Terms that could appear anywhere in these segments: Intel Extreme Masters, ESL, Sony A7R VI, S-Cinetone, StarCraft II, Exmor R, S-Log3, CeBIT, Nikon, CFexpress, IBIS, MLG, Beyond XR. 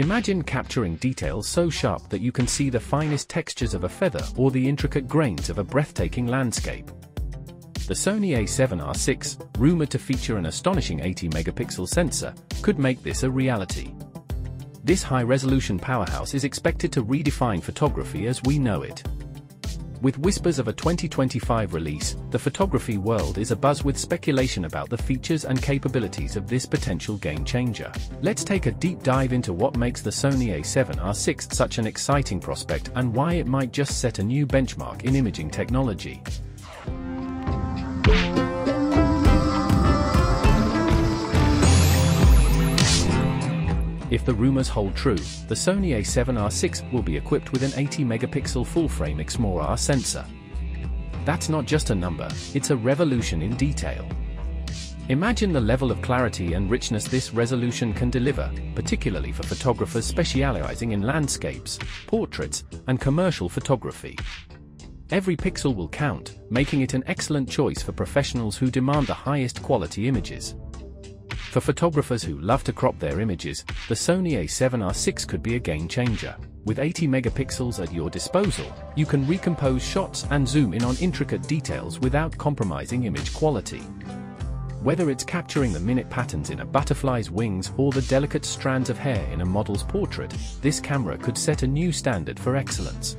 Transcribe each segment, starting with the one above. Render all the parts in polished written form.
Imagine capturing details so sharp that you can see the finest textures of a feather or the intricate grains of a breathtaking landscape. The Sony A7R VI, rumored to feature an astonishing 80-megapixel sensor, could make this a reality. This high-resolution powerhouse is expected to redefine photography as we know it. With whispers of a 2025 release, the photography world is abuzz with speculation about the features and capabilities of this potential game-changer. Let's take a deep dive into what makes the Sony A7R VI such an exciting prospect and why it might just set a new benchmark in imaging technology. If the rumors hold true, the Sony A7R VI will be equipped with an 80-megapixel full-frame Exmor R sensor. That's not just a number, it's a revolution in detail. Imagine the level of clarity and richness this resolution can deliver, particularly for photographers specializing in landscapes, portraits, and commercial photography. Every pixel will count, making it an excellent choice for professionals who demand the highest quality images. For photographers who love to crop their images, the Sony A7R VI could be a game-changer. With 80 megapixels at your disposal, you can recompose shots and zoom in on intricate details without compromising image quality. Whether it's capturing the minute patterns in a butterfly's wings or the delicate strands of hair in a model's portrait, this camera could set a new standard for excellence.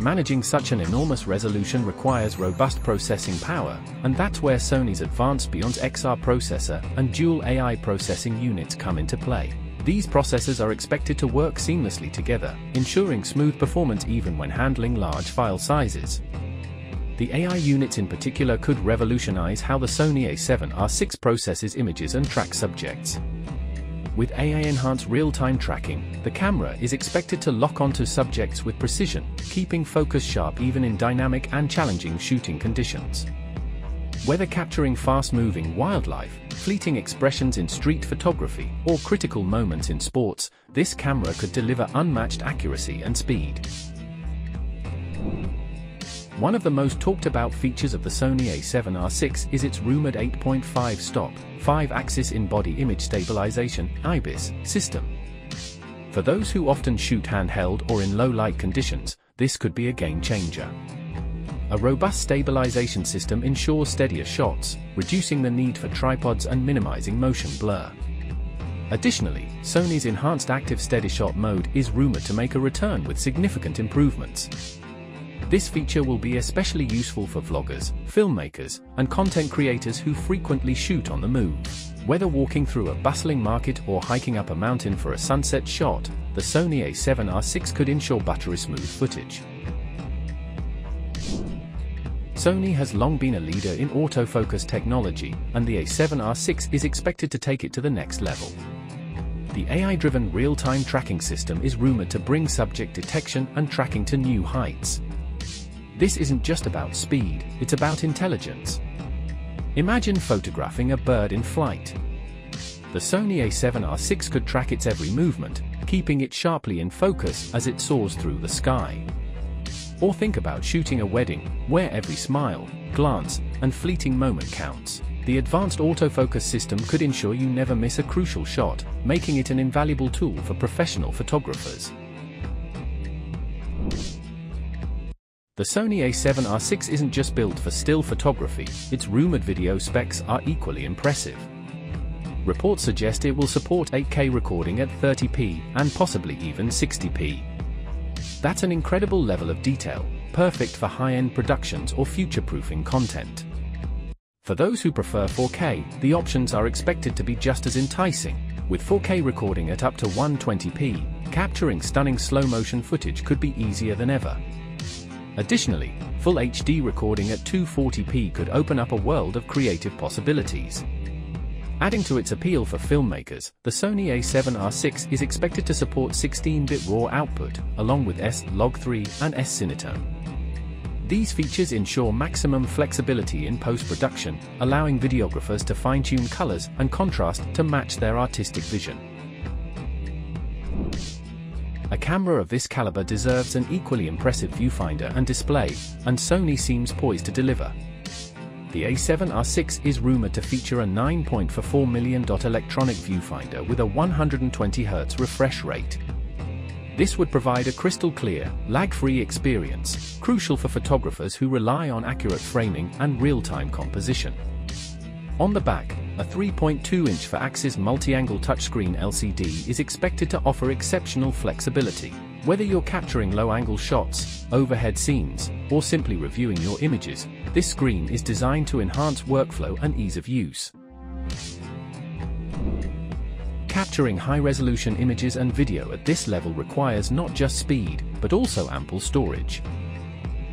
Managing such an enormous resolution requires robust processing power, and that's where Sony's advanced Beyond XR processor and dual AI processing units come into play. These processors are expected to work seamlessly together, ensuring smooth performance even when handling large file sizes. The AI units in particular could revolutionize how the Sony A7R VI processes images and tracks subjects. With AI-enhanced real-time tracking, the camera is expected to lock onto subjects with precision, keeping focus sharp even in dynamic and challenging shooting conditions. Whether capturing fast-moving wildlife, fleeting expressions in street photography, or critical moments in sports, this camera could deliver unmatched accuracy and speed. One of the most talked-about features of the Sony A7R VI is its rumored 8.5-stop, 5-axis in-body image stabilization (IBIS) system. For those who often shoot handheld or in low-light conditions, this could be a game-changer. A robust stabilization system ensures steadier shots, reducing the need for tripods and minimizing motion blur. Additionally, Sony's enhanced active steady shot mode is rumored to make a return with significant improvements. This feature will be especially useful for vloggers, filmmakers, and content creators who frequently shoot on the move. Whether walking through a bustling market or hiking up a mountain for a sunset shot, the Sony A7R VI could ensure buttery-smooth footage. Sony has long been a leader in autofocus technology, and the A7R VI is expected to take it to the next level. The AI-driven real-time tracking system is rumored to bring subject detection and tracking to new heights. This isn't just about speed, it's about intelligence. Imagine photographing a bird in flight. The Sony A7R VI could track its every movement, keeping it sharply in focus as it soars through the sky. Or think about shooting a wedding, where every smile, glance, and fleeting moment counts. The advanced autofocus system could ensure you never miss a crucial shot, making it an invaluable tool for professional photographers. The Sony A7R VI isn't just built for still photography, its rumored video specs are equally impressive. Reports suggest it will support 8K recording at 30p and possibly even 60p. That's an incredible level of detail, perfect for high-end productions or future-proofing content. For those who prefer 4K, the options are expected to be just as enticing. With 4K recording at up to 120p, capturing stunning slow-motion footage could be easier than ever. Additionally, full HD recording at 240p could open up a world of creative possibilities. Adding to its appeal for filmmakers, the Sony A7R VI is expected to support 16-bit RAW output, along with S-Log3 and S-Cinetone. These features ensure maximum flexibility in post-production, allowing videographers to fine-tune colors and contrast to match their artistic vision. A camera of this caliber deserves an equally impressive viewfinder and display, and Sony seems poised to deliver. The A7R VI is rumored to feature a 9.44 million electronic viewfinder with a 120Hz refresh rate. This would provide a crystal-clear, lag-free experience, crucial for photographers who rely on accurate framing and real-time composition. On the back, a 3.2-inch 4-axis multi-angle touchscreen LCD is expected to offer exceptional flexibility, whether you're capturing low-angle shots, overhead scenes, or simply reviewing your images. This screen is designed to enhance workflow and ease of use. Capturing high-resolution images and video at this level requires not just speed, but also ample storage.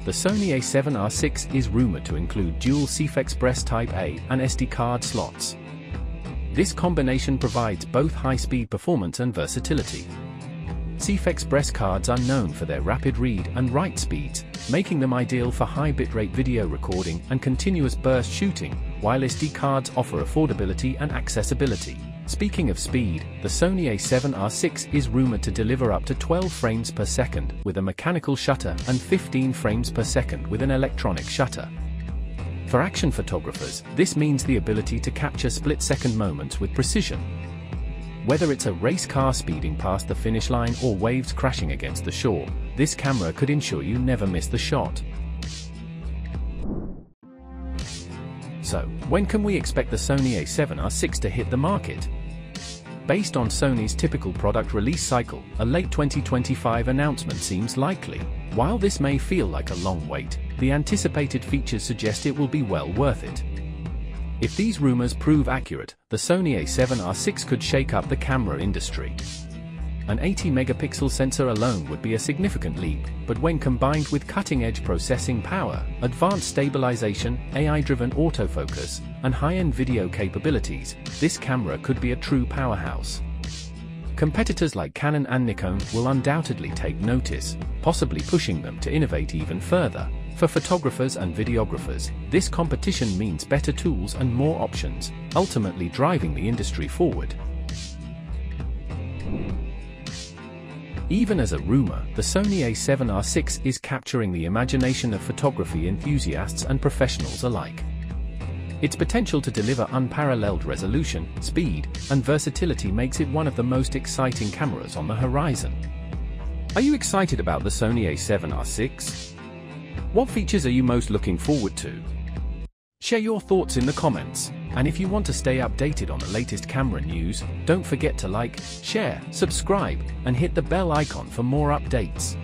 The Sony A7R VI is rumored to include dual CFexpress Type A and SD card slots. This combination provides both high-speed performance and versatility. CFexpress cards are known for their rapid read and write speeds, making them ideal for high bitrate video recording and continuous burst shooting, while SD cards offer affordability and accessibility. Speaking of speed, the Sony A7R VI is rumored to deliver up to 12 frames per second with a mechanical shutter and 15 frames per second with an electronic shutter. For action photographers, this means the ability to capture split-second moments with precision. Whether it's a race car speeding past the finish line or waves crashing against the shore, this camera could ensure you never miss the shot. So, when can we expect the Sony A7R VI to hit the market? Based on Sony's typical product release cycle, a late 2025 announcement seems likely. While this may feel like a long wait, the anticipated features suggest it will be well worth it. If these rumors prove accurate, the Sony A7R VI could shake up the camera industry. An 80-megapixel sensor alone would be a significant leap, but when combined with cutting-edge processing power, advanced stabilization, AI-driven autofocus, and high-end video capabilities, this camera could be a true powerhouse. Competitors like Canon and Nikon will undoubtedly take notice, possibly pushing them to innovate even further. For photographers and videographers, this competition means better tools and more options, ultimately driving the industry forward. Even as a rumor, the Sony A7R VI is capturing the imagination of photography enthusiasts and professionals alike. Its potential to deliver unparalleled resolution, speed, and versatility makes it one of the most exciting cameras on the horizon. Are you excited about the Sony A7R VI? What features are you most looking forward to? Share your thoughts in the comments, and if you want to stay updated on the latest camera news, don't forget to like, share, subscribe, and hit the bell icon for more updates.